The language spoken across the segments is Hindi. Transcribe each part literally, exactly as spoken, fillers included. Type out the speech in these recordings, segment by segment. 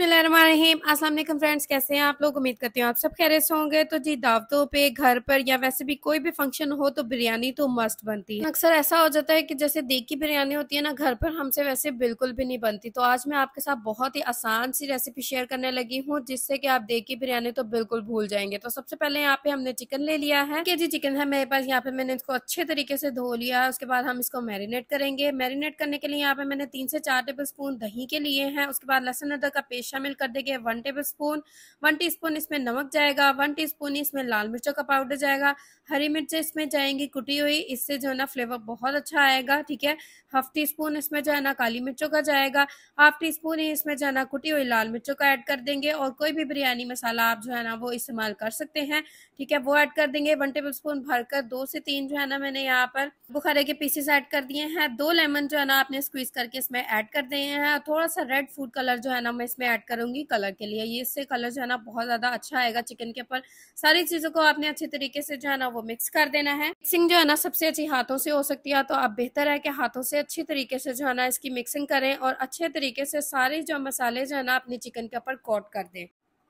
बिस्मिल्लाहिर्रहमानिर्रहीम। अस्सलाम वालेकुम फ्रेंड्स, कैसे हैं आप लोग? उम्मीद करती हूँ आप सब खैरियत से होंगे। तो जी दावतों पे, घर पर या वैसे भी कोई भी फंक्शन हो तो बिरयानी तो मस्ट बनती है। अक्सर ऐसा हो जाता है कि जैसे देग की बिरयानी होती है ना, घर पर हमसे वैसे बिल्कुल भी नहीं बनती। तो आज मैं आपके साथ बहुत ही आसान सी रेसिपी शेयर करने लगी हूँ जिससे की आप देग की बिरयानी तो बिल्कुल भूल जाएंगे। तो सबसे पहले यहाँ पे हमने चिकन ले लिया है कि जी चिकन है मेरे पास। यहाँ पे मैंने इसको अच्छे तरीके से धो लिया। उसके बाद हम इसको मैरिनेट करेंगे। मैरिनेट करने के लिए यहाँ पे मैंने तीन से चार टेबल स्पून दही के लिए है। उसके बाद लहसुन अदरक का पेस्ट शामिल कर देंगे। One tablespoon one teaspoon इसमें नमक जाएगा। वन टीस्पून इसमें लाल मिर्चों का पाउडर जाएगा। हरी मिर्च इसमें जाएंगी कुटी हुई, इससे जो है ना फ्लेवर बहुत अच्छा आएगा। ठीक है, हाफ टी स्पून इसमें जो है ना काली मिर्चों का जाएगा। हाफ टी स्पून ही इसमें जो है ना कुटी हुई लाल मिर्चों का ऐड कर देंगे। और कोई भी बिरयानी मसाला आप जो है ना वो इस्तेमाल कर सकते हैं। ठीक है, वो ऐड कर देंगे। वन टेबल स्पून भरकर दो से तीन जो है ना मैंने यहाँ पर बुखारे के पीसेस ऐड कर दिए हैं। दो लेमन जो है ना आपने स्क्वीज करके इसमें ऐड कर दिए हैं। थोड़ा सा रेड फूड कलर जो है ना मैं इसमें ऐड करूंगी कलर के लिए। ये इससे कलर जो है ना बहुत ज्यादा अच्छा आएगा चिकन के ऊपर। सारी चीजों को आपने अच्छे तरीके से जो है ना वो मिक्स कर देना है। मिक्सिंग जो है ना सबसे अच्छी हाथों से हो सकती है, तो आप बेहतर है कि हाथों से अच्छी तरीके से जो है ना इसकी मिक्सिंग करें और अच्छे तरीके से सारे जो मसाले जो है ना अपने चिकन के ऊपर कोट कर दें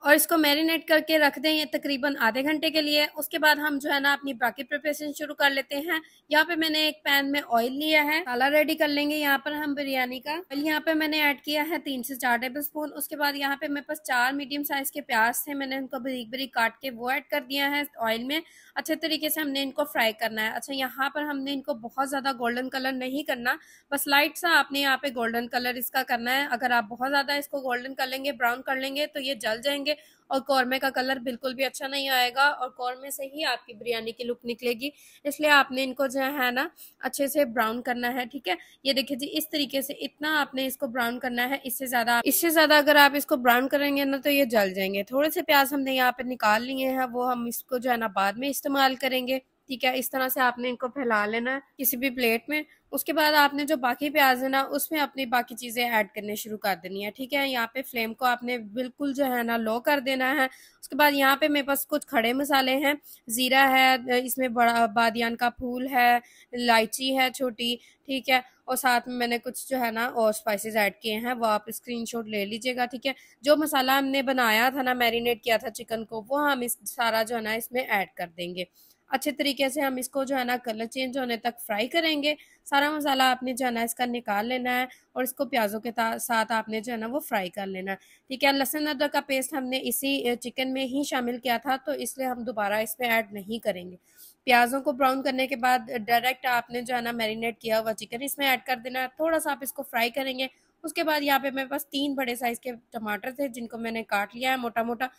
और इसको मैरिनेट करके रख दें ये तकरीबन आधे घंटे के लिए। उसके बाद हम जो है ना अपनी बाकी प्रिपरेशन शुरू कर लेते हैं। यहाँ पे मैंने एक पैन में ऑयल लिया है, मसाला रेडी कर लेंगे। यहाँ पर हम बिरयानी का ऑयल यहाँ पे मैंने ऐड किया है तीन से चार टेबल स्पून। उसके बाद यहाँ पे मेरे पास चार मीडियम साइज के प्याज थे, मैंने उनको बारीक बारीक काट के वो ऐड कर दिया है ऑयल में। अच्छे तरीके से हमने इनको फ्राई करना है। अच्छा, यहाँ पर हमने इनको बहुत ज्यादा गोल्डन कलर नहीं करना, बस लाइट सा आपने यहाँ पे गोल्डन कलर इसका करना है। अगर आप बहुत ज्यादा इसको गोल्डन कर लेंगे, ब्राउन कर लेंगे तो ये जल जाएंगे और कौरमे का कलर बिल्कुल भी अच्छा नहीं आएगा और कौरमे से ही आपकी बिरयानी की लुक निकलेगी। इसलिए आपने इनको जो है ना अच्छे से ब्राउन करना है। ठीक है, ये देखिए जी इस तरीके से इतना आपने इसको ब्राउन करना है। इससे ज्यादा इससे ज्यादा अगर आप इसको ब्राउन करेंगे ना तो ये जल जाएंगे। थोड़े से प्याज हमने यहाँ पे निकाल लिए हैं, वो हम इसको जो है ना बाद में इस्तेमाल करेंगे। ठीक है, इस तरह से आपने इनको फैला लेना है किसी भी प्लेट में। उसके बाद आपने जो बाकी प्याज है ना उसमें अपनी बाकी चीजें ऐड करने शुरू कर देनी है। ठीक है, यहाँ पे फ्लेम को आपने बिल्कुल जो है ना लो कर देना है। उसके बाद यहाँ पे मेरे पास कुछ खड़े मसाले हैं, जीरा है, इसमें बड़ा बादियान का फूल है, इलायची है छोटी। ठीक है, और साथ में मैंने कुछ जो है ना और स्पाइसेस ऐड किए हैं, वो आप स्क्रीनशॉट ले लीजिएगा। ठीक है, जो मसाला हमने बनाया था ना, मैरिनेट किया था चिकन को, वो हम इस सारा जो है ना इसमें ऐड कर देंगे। अच्छे तरीके से हम इसको जो है ना कलर चेंज होने तक फ्राई करेंगे। सारा मसाला आपने जो है ना इसका निकाल लेना है और इसको प्याज़ों के साथ आपने जो है ना वो फ्राई कर लेना है। ठीक है, लहसुन अदरक का पेस्ट हमने इसी चिकन में ही शामिल किया था, तो इसलिए हम दोबारा इसमें ऐड नहीं करेंगे। प्याज़ों को ब्राउन करने के बाद डायरेक्ट आपने जो है ना मैरिनेट किया हुआ चिकन इसमें ऐड कर देना है। थोड़ा सा आप इसको फ्राई करेंगे। उसके बाद यहाँ पे मेरे पास तीन बड़े साइज़ के टमाटर थे जिनको मैंने काट लिया है मोटा मोटा,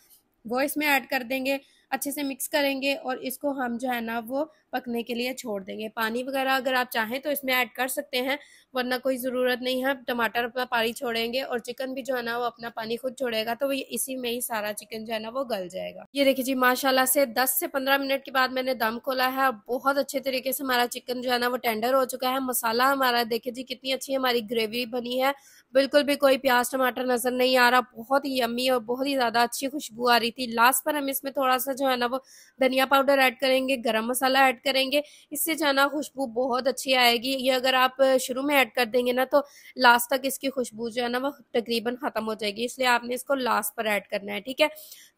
वो इसमें ऐड कर देंगे। अच्छे से मिक्स करेंगे और इसको हम जो है ना वो पकने के लिए छोड़ देंगे। पानी वगैरह अगर आप चाहें तो इसमें ऐड कर सकते हैं, वरना कोई ज़रूरत नहीं है। टमाटर अपना पानी छोड़ेंगे और चिकन भी जो है ना वो अपना पानी खुद छोड़ेगा, तो ये इसी में ही सारा चिकन जो है ना वो गल जाएगा। ये देखिए जी माशाल्लाह से दस से पंद्रह मिनट के बाद मैंने दम खोला है और बहुत अच्छे तरीके से हमारा चिकन जो है ना वो टेंडर हो चुका है। मसाला हमारा देखिए जी कितनी अच्छी हमारी ग्रेवी बनी है, बिल्कुल भी कोई प्याज टमाटर नजर नहीं आ रहा। बहुत ही यम्मी और बहुत ही ज़्यादा अच्छी खुशबू आ रही थी। लास्ट पर हम इसमें थोड़ा सा जो है ना वो धनिया पाउडर ऐड करेंगे, गरम मसाला ऐड करेंगे, इससे जो है ना खुशबू बहुत अच्छी आएगी। ये अगर आप शुरू में ऐड कर देंगे ना तो लास्ट तक इसकी खुशबू जो है ना वो तकरीबन खत्म हो जाएगी, इसलिए आपने इसको लास्ट पर ऐड करना है। ठीक है,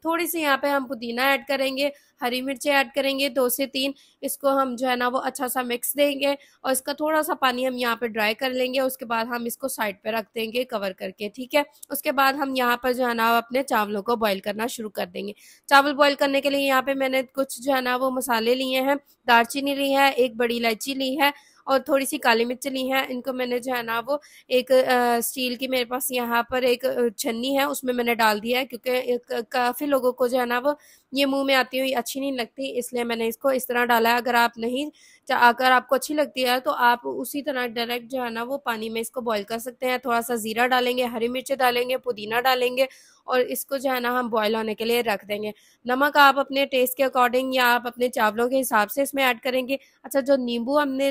थोड़ी सी यहाँ पे हम पुदीना ऐड करेंगे, हरी मिर्चें ऐड करेंगे दो से तीन। इसको हम जो है ना वो अच्छा सा मिक्स देंगे और इसका थोड़ा सा पानी हम यहाँ पे ड्राई कर लेंगे। उसके बाद हम इसको साइड पे रख देंगे कवर करके। ठीक है, उसके बाद हम यहाँ पर जो है ना अपने चावलों को बॉईल करना शुरू कर देंगे। चावल बॉईल करने के लिए यहाँ पे मैंने कुछ जो है ना वो मसाले लिए हैं, दालचीनी ली है, एक बड़ी इलायची ली है और थोड़ी सी काली मिर्च ली है। इनको मैंने जो है ना वो एक आ, स्टील की मेरे पास यहाँ पर एक छन्नी है उसमें मैंने डाल दिया है, क्योंकि काफ़ी लोगों को जो है ना वो ये मुंह में आती हुई अच्छी नहीं लगती, इसलिए मैंने इसको इस तरह डाला है। अगर आप नहीं अगर आपको अच्छी लगती है तो आप उसी तरह डायरेक्ट जो है ना वो पानी में इसको बॉईल कर सकते हैं। थोड़ा सा जीरा डालेंगे, हरी मिर्चें डालेंगे, पुदीना डालेंगे और इसको जो है ना हम बॉईल होने के लिए रख देंगे। नमक आप अपने टेस्ट के अकॉर्डिंग या आप अपने चावलों के हिसाब से इसमें ऐड करेंगे। अच्छा, जो नींबू हमने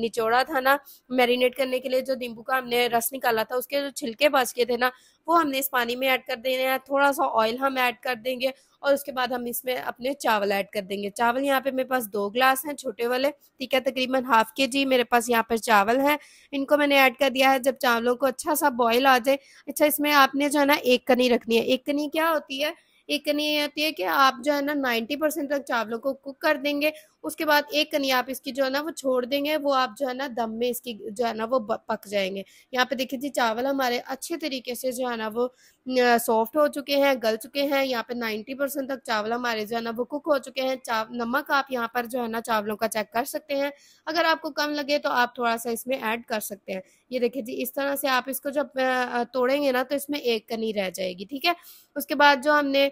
निचोड़ा था ना मैरिनेट करने के लिए, जो नींबू का हमने रस निकाला था, उसके जो छिलके बच गए थे ना वो हमने इस पानी में ऐड कर देना है। थोड़ा सा ऑयल हम ऐड कर देंगे और उसके बाद हम इसमें अपने चावल ऐड कर देंगे। चावल यहाँ पे मेरे पास दो ग्लास हैं छोटे वाले, ठीक है, तकरीबन हाफ के जी मेरे पास यहाँ पर चावल हैं। इनको मैंने ऐड कर दिया है। जब चावलों को अच्छा सा बॉयल आ जाए, अच्छा इसमें आपने जो है ना एक कनी रखनी है। एक कनी क्या होती है? एक कनी ये होती है कि आप जो है ना नब्बे परसेंट तक चावलों को कुक कर देंगे। उसके बाद एक कनी आप इसकी जो है ना वो छोड़ देंगे, वो आप जो है ना दम में इसकी जो है ना वो पक जाएंगे। यहाँ पे देखिए जी चावल हमारे अच्छे तरीके से जो है ना वो सॉफ्ट हो चुके हैं, गल चुके हैं। यहाँ पे नब्बे परसेंट तक चावल हमारे जो है ना वो कुक हो चुके हैं। चाव नमक आप यहाँ पर जो है ना चावलों का चेक कर सकते हैं, अगर आपको कम लगे तो आप थोड़ा सा इसमें ऐड कर सकते हैं। ये देखिए जी इस तरह से आप इसको जब तोड़ेंगे ना तो इसमें एक कनी रह जाएगी, ठीक है। उसके बाद जो हमने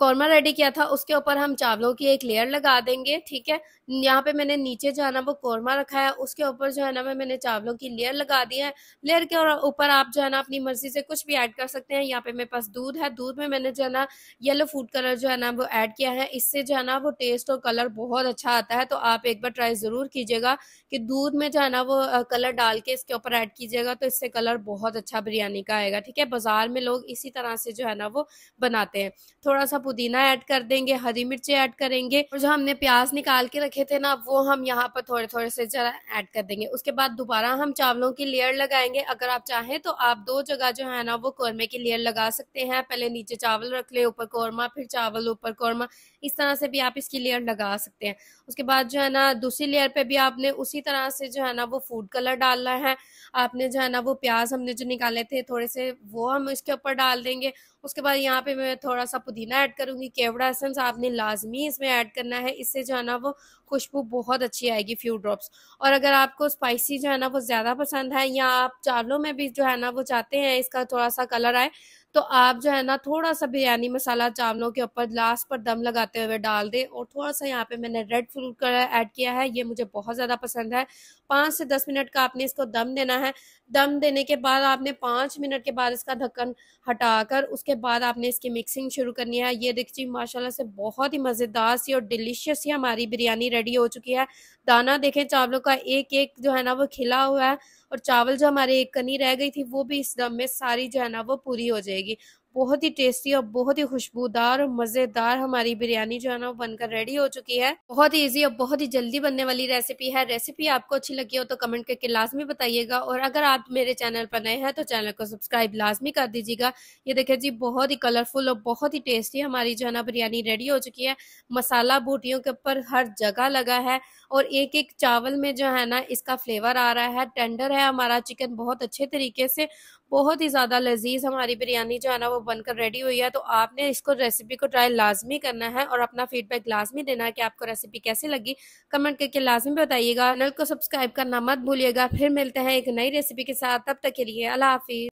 कौरमा रेडी किया था उसके ऊपर हम चावलों की एक लेयर लगा देंगे, ठीक है। यहाँ पे मैंने नीचे जो है ना वो कौरमा रखा है, उसके ऊपर जो है ना मैंने चावलों की लेयर लगा दी है। लेयर के ऊपर आप जो है ना अपनी मर्जी से कुछ भी ऐड कर सकते हैं। यहाँ पे मेरे पास दूध है, दूध में मैंने जो है ना येलो फूड कलर जो है ना वो ऐड किया है। इससे जो है ना वो टेस्ट और कलर बहुत अच्छा आता है, तो आप एक बार ट्राई ज़रूर कीजिएगा कि दूध में जो है ना वो कलर डाल के इसके ऊपर ऐड कीजिएगा, तो इससे कलर बहुत अच्छा बिरयानी का आएगा, ठीक है। बाज़ार में लोग इसी तरह से जो है ना वो बनाते हैं। थोड़ा सा पुदीना ऐड कर देंगे, हरी मिर्ची ऐड करेंगे और जो हमने प्याज निकाल के रखे थे ना वो हम यहाँ पर थोड़े थोड़े से जरा ऐड कर देंगे। उसके बाद दोबारा हम चावलों की लेयर लगाएंगे। अगर आप चाहें तो आप दो जगह जो है ना वो कौरमे की लेयर लगा सकते हैं, पहले नीचे चावल रख ले, ऊपर कौरमा, फिर चावल, ऊपर कौरमा, इस तरह से भी आप इसकी लेयर लगा सकते हैं। उसके बाद जो है ना दूसरी लेयर पे भी आपने उसी तरह से जो है ना वो फूड कलर डालना है। आपने जो है ना वो प्याज हमने जो निकाले थे थोड़े से वो हम इसके ऊपर डाल देंगे। उसके बाद यहाँ पे मैं थोड़ा सा पुदीना ऐड करूँगी। केवड़ा एसेंस आपने लाजमी इसमें ऐड करना है, इससे जो है ना वो खुशबू बहुत अच्छी आएगी, फ्यू ड्रॉप्स। और अगर आपको स्पाइसी जो है ना वो ज़्यादा पसंद है या आप चावलों में भी जो है ना वो चाहते हैं इसका थोड़ा सा कलर आए, तो आप जो है ना थोड़ा सा बिरयानी मसाला चावलों के ऊपर लास्ट पर दम लगाते हुए डाल दें। और थोड़ा सा यहाँ पे मैंने रेड फूड कलर ऐड किया है, ये मुझे बहुत ज़्यादा पसंद है। पाँच से दस मिनट का आपने इसको दम देना है। दम देने के बाद आपने पाँच मिनट के बाद इसका ढक्कन हटाकर उसके बाद आपने इसकी मिक्सिंग शुरू करनी है। ये देखिए माशाल्लाह से बहुत ही मज़ेदार सी और डिलीशियस ही हमारी बिरयानी रेडी हो चुकी है। दाना देखें चावलों का एक एक जो है ना वो खिला हुआ है और चावल जो हमारे एक कनी रह गई थी वो भी इस दम में सारी जो है ना वो पूरी हो जाएगी। बहुत ही टेस्टी और बहुत ही खुशबूदार और मज़ेदार हमारी बिरयानी जो है ना बनकर रेडी हो चुकी है। बहुत ही इजी और बहुत ही जल्दी बनने वाली रेसिपी है। रेसिपी आपको अच्छी लगी हो तो कमेंट करके लाजमी बताइएगा और अगर आप मेरे चैनल पर नए हैं तो चैनल को सब्सक्राइब लाजमी कर दीजिएगा। ये देखिए जी बहुत ही कलरफुल और बहुत ही टेस्टी हमारी जो है ना बिरयानी रेडी हो चुकी है। मसाला बूटियों के ऊपर हर जगह लगा है और एक एक चावल में जो है ना इसका फ्लेवर आ रहा है। टेंडर है हमारा चिकन बहुत अच्छे तरीके से, बहुत ही ज़्यादा लजीज हमारी बिरयानी जो है ना वो बनकर रेडी हुई है। तो आपने इसको रेसिपी को ट्राई लाजमी करना है और अपना फीडबैक लाजमी देना है कि आपको रेसिपी कैसी लगी, कमेंट करके लाजमी बताइएगा। चैनल को सब्सक्राइब करना मत भूलिएगा। फिर मिलते हैं एक नई रेसिपी के साथ, तब तक के लिए अल्लाह हाफिज़।